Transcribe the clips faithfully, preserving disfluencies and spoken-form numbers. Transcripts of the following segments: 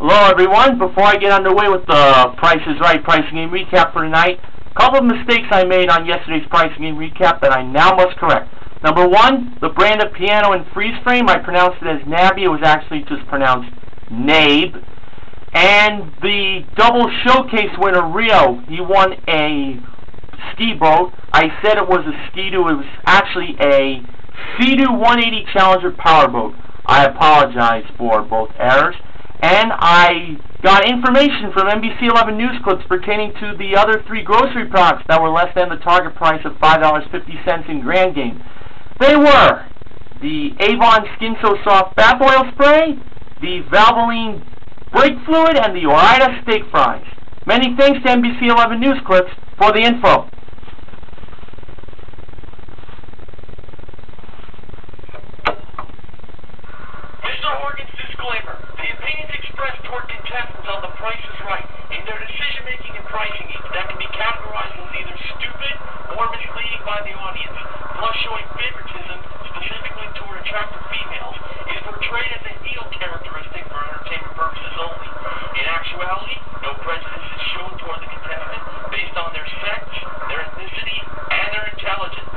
Hello everyone, before I get underway with the Price is Right pricing and recap for tonight, a couple of mistakes I made on yesterday's pricing and recap that I now must correct. Number one, the brand of piano in freeze frame, I pronounced it as Nabby, it was actually just pronounced Nabe. And the double showcase winner, Rio, he won a ski boat. I said it was a Ski-Doo, it was actually a Sea-Doo one eighty Challenger powerboat. I apologize for both errors. And I got information from N B C eleven news clips pertaining to the other three grocery products that were less than the target price of five dollars and fifty cents in Grand Game. They were the Avon Skin So Soft Bath Oil Spray, the Valvoline Brake Fluid, and the Orida Steak Fries. Many thanks to N B C eleven news clips for the info. Mister Horgan's disclaimer. The opinions expressed toward contestants on The Price is Right in their decision-making and pricing that can be categorized as either stupid or misleading by the audience, plus showing favoritism specifically toward attractive females, is portrayed as a heel characteristic for entertainment purposes only. In actuality, no prejudice is shown toward the contestant based on their sex, their ethnicity, and their intelligence.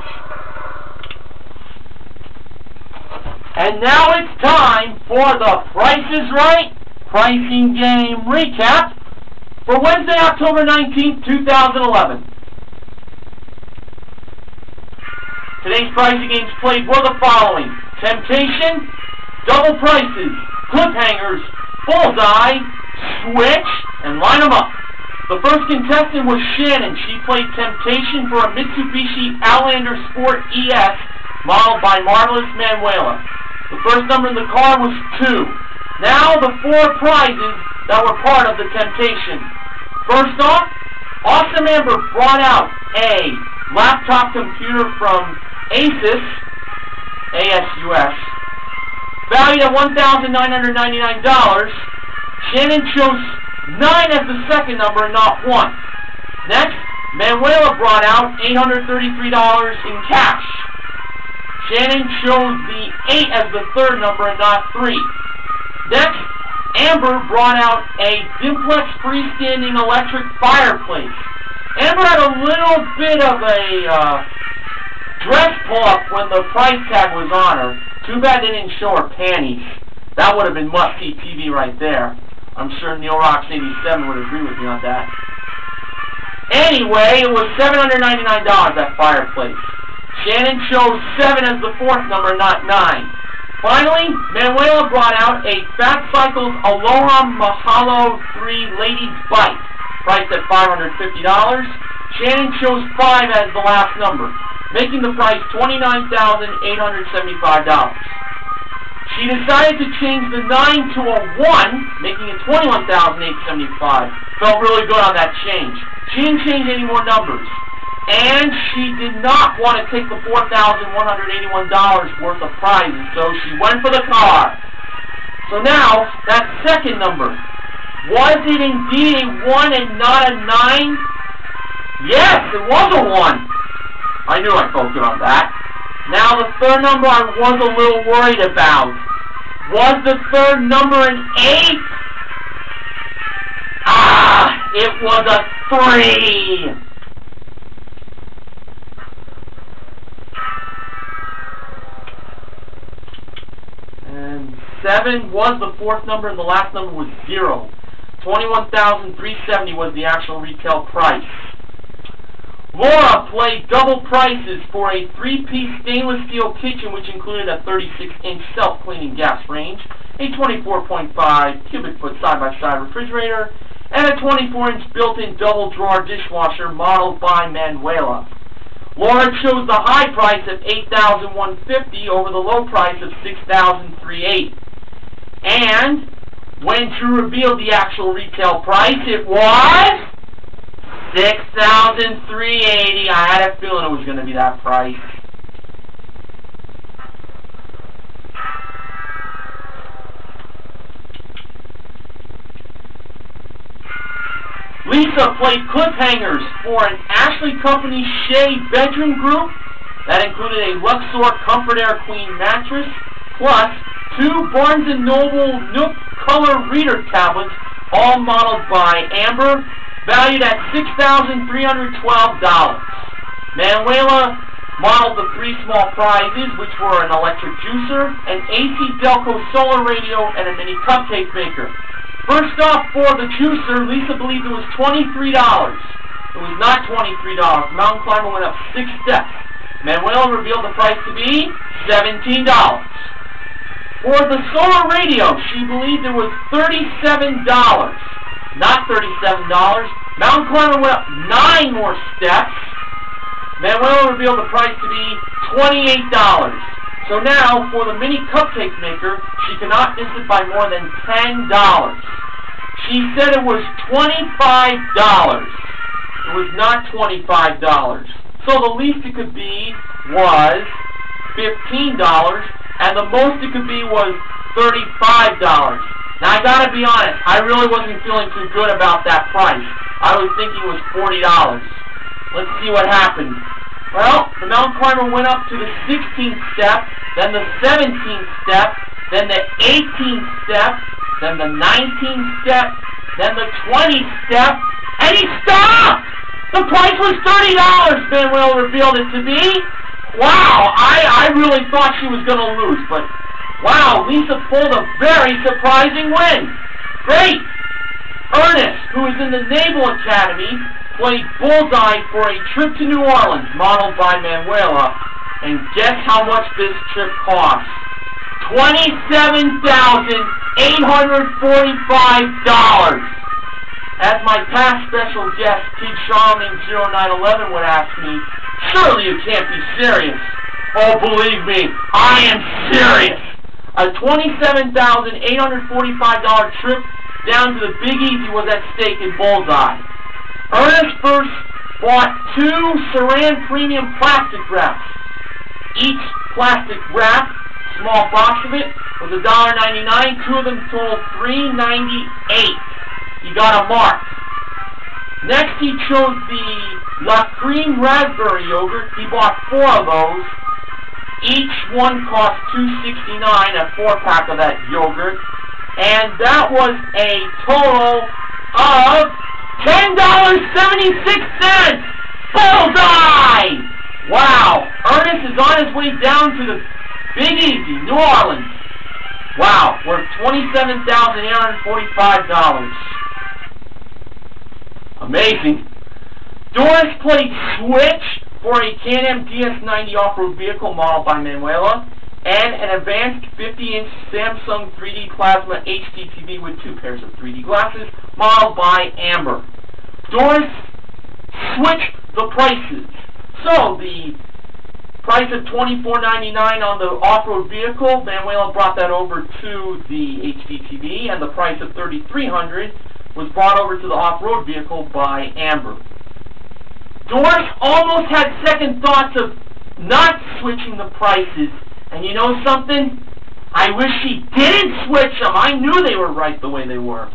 And now it's time for the Price is Right pricing game recap for Wednesday, October nineteenth, two thousand eleven. Today's pricing games played were the following: Temptation, Double Prices, Cliff Hangers, Bullseye, Switch, and Line 'Em Up. The first contestant was Shannon. She played Temptation for a Mitsubishi Outlander Sport E S modeled by Marvelous Manuela. The first number in the car was two. Now the four prizes that were part of the Temptation. First off, Awesome Amber brought out a laptop computer from Asus, A S U S, valued at one thousand nine hundred ninety-nine dollars. Shannon chose nine as the second number and not one. Next, Manuela brought out eight hundred thirty-three dollars in cash. Shannon chose the eight as the third number and not three. Next, Amber brought out a Dimplex freestanding electric fireplace. Amber had a little bit of a uh, dress pull-up when the price tag was on her. Too bad they didn't show her panties. That would have been must-see T V right there. I'm sure Neil Rocks eighty-seven would agree with me on that. Anyway, it was seven hundred ninety-nine dollars, that fireplace. Shannon chose seven as the fourth number, not nine. Finally, Manuela brought out a Phat Cycles Aloha Mahalo three Ladies Bike, priced at five hundred fifty dollars. Shannon chose five as the last number, making the price twenty-nine thousand eight hundred seventy-five dollars. She decided to change the nine to a one, making it twenty-one thousand eight hundred seventy-five dollars. Felt really good on that change. She didn't change any more numbers. And she did not want to take the four thousand one hundred eighty-one dollars worth of prizes, so she went for the car. So now, that second number, was it indeed a one and not a nine? Yes, it was a one. I knew I felt good on that. Now the third number I was a little worried about. Was the third number an eight? Ah, it was a three. And seven was the fourth number, and the last number was zero. twenty-one thousand three hundred seventy dollars was the actual retail price. Laura played Double Prices for a three-piece stainless steel kitchen, which included a thirty-six inch self-cleaning gas range, a twenty-four point five cubic foot side-by-side refrigerator, and a twenty-four inch built-in double drawer dishwasher modeled by Manuela. Laura chose the high price of eight thousand one hundred fifty dollars over the low price of six thousand three hundred eighty dollars. And when Drew revealed the actual retail price, it was six thousand three hundred eighty dollars. I had a feeling it was going to be that price. Lisa played Cliff Hangers for an Ashley Company Shea bedroom group that included a Luxor Comfort Air Queen mattress plus two Barnes and Noble Nook color reader tablets, all modeled by Amber, valued at six thousand three hundred twelve dollars. Manuela modeled the three small prizes, which were an electric juicer, an A C Delco solar radio, and a mini cupcake maker. First off, for the juicer, Lisa believed it was twenty-three dollars. It was not twenty-three dollars. Mountain climber went up six steps. Manuela revealed the price to be seventeen dollars. For the solar radio, she believed it was thirty-seven dollars. Not thirty-seven dollars. Mountain climber went up nine more steps. Manuela revealed the price to be twenty-eight dollars. So now, for the mini cupcake maker, she cannot miss it by more than ten dollars. She said it was twenty-five dollars. It was not twenty-five dollars. So the least it could be was fifteen dollars, and the most it could be was thirty-five dollars. Now, I gotta be honest, I really wasn't feeling too good about that price. I was thinking it was forty dollars. Let's see what happened. Well, the mountain climber went up to the sixteenth step, then the seventeenth step, then the eighteenth step, then the nineteenth step, then the twentieth step, and he stopped! The price was thirty dollars, Manuela revealed it to me. Wow, I, I really thought she was going to lose, but wow, Lisa pulled a very surprising win. Great! Ernest, who is in the Naval Academy, played Bullseye for a trip to New Orleans, modeled by Manuela, and guess how much this trip cost? twenty-seven thousand eight hundred forty-five dollars! As my past special guest, Kid Charmin zero nine one one would ask me, surely you can't be serious. Oh, believe me, I am serious! A twenty-seven thousand eight hundred forty-five dollar trip down to the Big Easy was at stake in Bullseye. Ernest first bought two Saran Premium plastic wraps. Each plastic wrap, small box of it, was a dollar ninety-nine. Two of them totaled three ninety-eight. He got a mark. Next, he chose the La Cream raspberry yogurt. He bought four of those. Each one cost two sixty-nine, a four-pack of that yogurt. And that was a total of ten dollars and seventy-six cents! Bullseye! Wow! Ernest is on his way down to the Big Easy, New Orleans. Wow, worth twenty-seven thousand eight hundred forty-five dollars. Amazing. Doris played Switch for a Can-Am D S ninety off-road vehicle modeled by Manuela, and an advanced fifty-inch Samsung three D Plasma H D T V with two pairs of three D glasses, modeled by Amber. Doris switched the prices. So, the price of twenty-four ninety-nine on the off-road vehicle, Manuela brought that over to the H D T V, and the price of thirty-three hundred dollars was brought over to the off-road vehicle by Amber. Doris almost had second thoughts of not switching the prices. And you know something? I wish she didn't switch them. I knew they were right the way they were.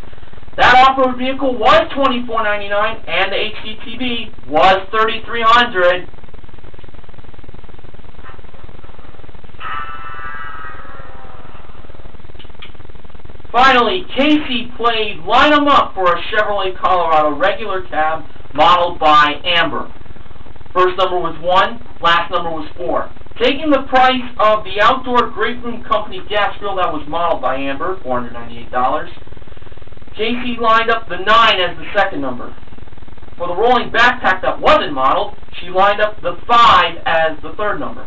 That off-road vehicle was twenty-four ninety-nine, and the H D T V was thirty-three hundred dollars. Finally, Casey played Line 'Em Up for a Chevrolet Colorado Regular Cab, modeled by Amber. First number was one, last number was four. Taking the price of the Outdoor Great Room Company gas grill that was modeled by Amber, four hundred ninety-eight dollars, J C lined up the nine as the second number. For the rolling backpack that wasn't modeled, she lined up the five as the third number.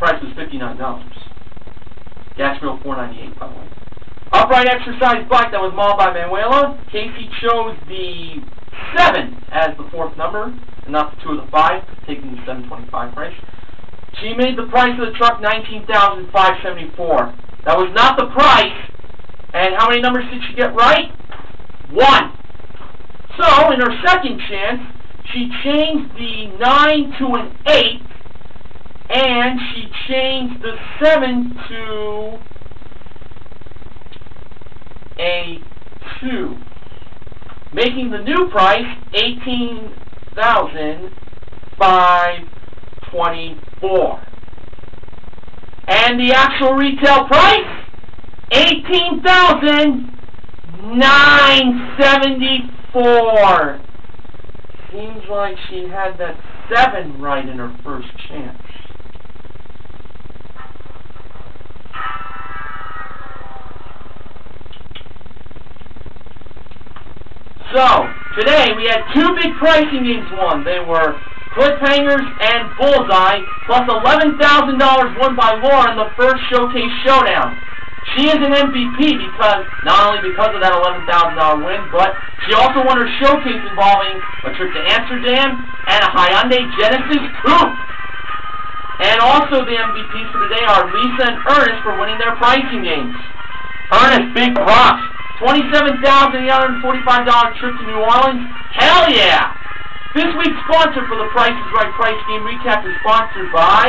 Price was fifty-nine dollars. Gas grill, four ninety-eight, by the way. Upright exercise bike that was modeled by Manuela, J C chose the seven as the fourth number, and not the two or the five, taking the seven twenty-five price. She made the price of the truck nineteen thousand five hundred seventy-four dollars. That was not the price. And how many numbers did she get right? One. So, in her second chance, she changed the nine to an eight, and she changed the seven to a two, making the new price eighteen thousand five hundred twenty-four. And the actual retail price, eighteen thousand nine hundred seventy-four dollars. Seems like she had that seven right in her first chance. So, today we had two big pricing games won. They were Cliff Hangers and Bullseye, plus eleven thousand dollars won by Laura in the first showcase showdown. She is an M V P because, not only because of that eleven thousand dollar win, but she also won her showcase involving a trip to Amsterdam and a Hyundai Genesis Coupe. And also the M V Ps for today are Lisa and Ernest for winning their pricing games. Ernest, big props. twenty-seven thousand eight hundred forty-five dollar trip to New Orleans. Hell yeah! This week's sponsor for the Price is Right Price Game Recap is sponsored by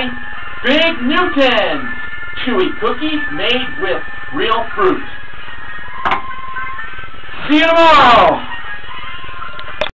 Fig Newtons. Chewy cookies made with real fruit. See you tomorrow!